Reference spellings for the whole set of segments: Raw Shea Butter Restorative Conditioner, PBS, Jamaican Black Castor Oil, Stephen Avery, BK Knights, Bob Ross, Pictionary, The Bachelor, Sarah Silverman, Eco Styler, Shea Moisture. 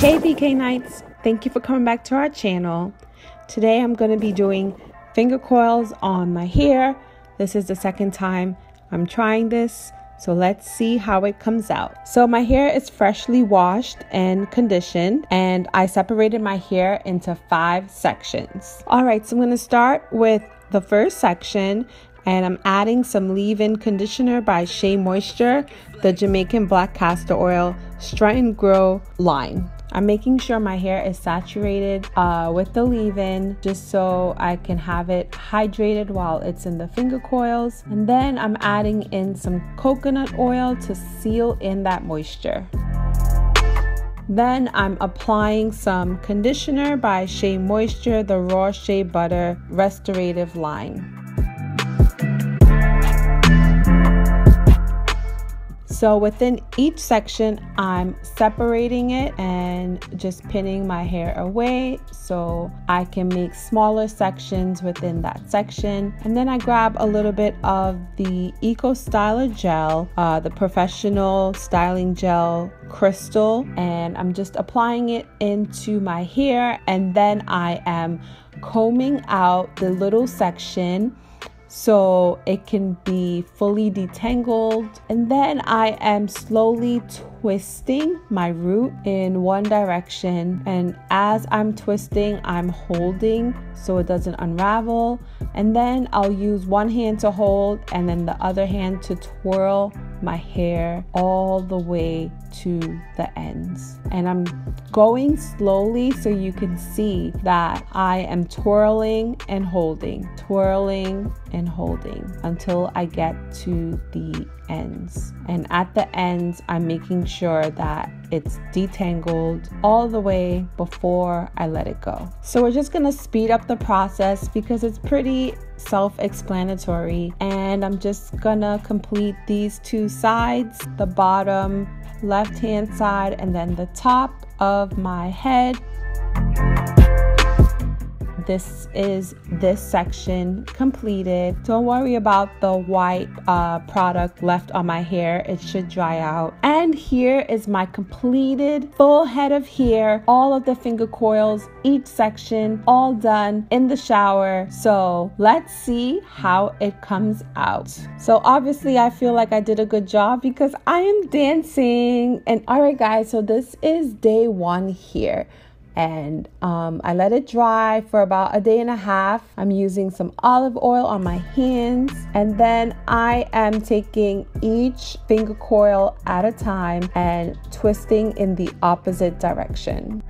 Hey BK Knights, thank you for coming back to our channel. Today I'm going to be doing finger coils on my hair. This is the second time I'm trying this, so let's see how it comes out. So my hair is freshly washed and conditioned, and I separated my hair into 5 sections. Alright, so I'm going to start with the first section, and I'm adding some leave-in conditioner by Shea Moisture, the Jamaican Black Castor Oil Strut and Grow line. I'm making sure my hair is saturated with the leave-in, just so I can have it hydrated while it's in the finger coils. And then I'm adding in some coconut oil to seal in that moisture. Then I'm applying some conditioner by Shea Moisture, the Raw Shea Butter Restorative line. So within each section, I'm separating it and just pinning my hair away so I can make smaller sections within that section. And then I grab a little bit of the Eco Styler gel, the professional styling gel crystal, and I'm just applying it into my hair. And then I am combing out the little section so it can be fully detangled, and then I am slowly twisting my root in one direction, and as I'm twisting I'm holding so it doesn't unravel, and then I'll use one hand to hold and then the other hand to twirl my hair all the way to the ends. And I'm going slowly so you can see that I am twirling and holding until I get to the ends. And at the ends, I'm making sure that it's detangled all the way before I let it go. So we're just gonna speed up the process because it's pretty self-explanatory, and I'm just gonna complete these 2 sides, the bottom left hand side and then the top of my head. This is this section completed. Don't worry about the white product left on my hair. It should dry out. And here is my completed full head of hair, all of the finger coils, each section, all done in the shower. So let's see how it comes out. So obviously I feel like I did a good job because I am dancing. And all right guys, so this is day 1 here. And I let it dry for about a day and a half. I'm using some olive oil on my hands, and then I am taking each finger coil at a time and twisting in the opposite direction.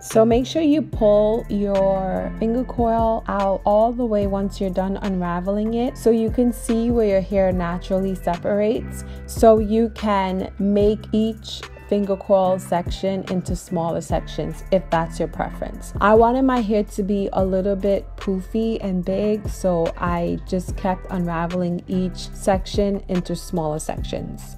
So make sure you pull your finger coil out all the way once you're done unraveling it, so you can see where your hair naturally separates, so you can make each finger coil section into smaller sections if that's your preference. I wanted my hair to be a little bit poofy and big, so I just kept unraveling each section into smaller sections.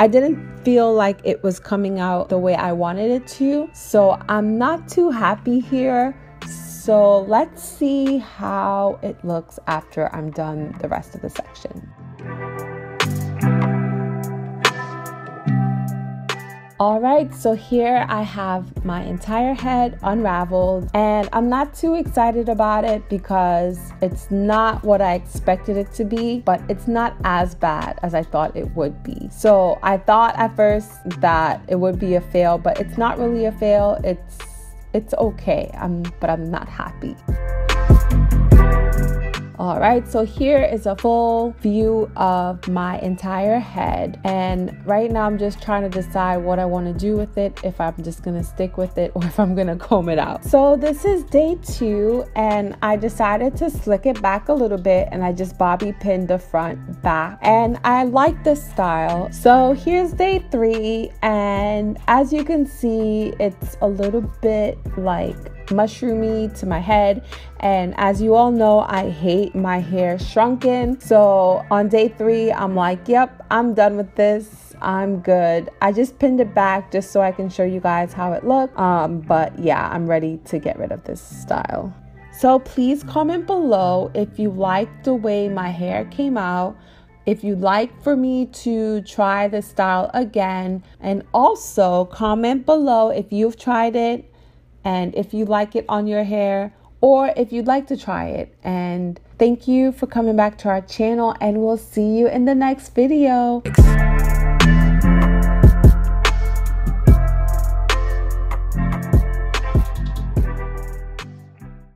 I didn't feel like it was coming out the way I wanted it to, so I'm not too happy here. So let's see how it looks after I'm done the rest of the section. All right, so here I have my entire head unraveled, and I'm not too excited about it because it's not what I expected it to be, but it's not as bad as I thought it would be. So I thought at first that it would be a fail, but it's not really a fail. It's okay, but I'm not happy. All right, so here is a full view of my entire head. And right now I'm just trying to decide what I want to do with it, if I'm just going to stick with it or if I'm going to comb it out. So this is day 2, and I decided to slick it back a little bit, and I just bobby pinned the front back. And I like this style. So here's day 3, and as you can see, it's a little bit like mushroomy to my head, and as you all know, I hate my hair shrunken. So on day 3 I'm like, yep, I'm done with this. I'm good. I just pinned it back just so I can show you guys how it looked. But yeah, I'm ready to get rid of this style. So please comment below if you liked the way my hair came out, if you'd like for me to try this style again, and also comment below if you've tried it and if you like it on your hair, or if you'd like to try it. And thank you for coming back to our channel, and we'll see you in the next video.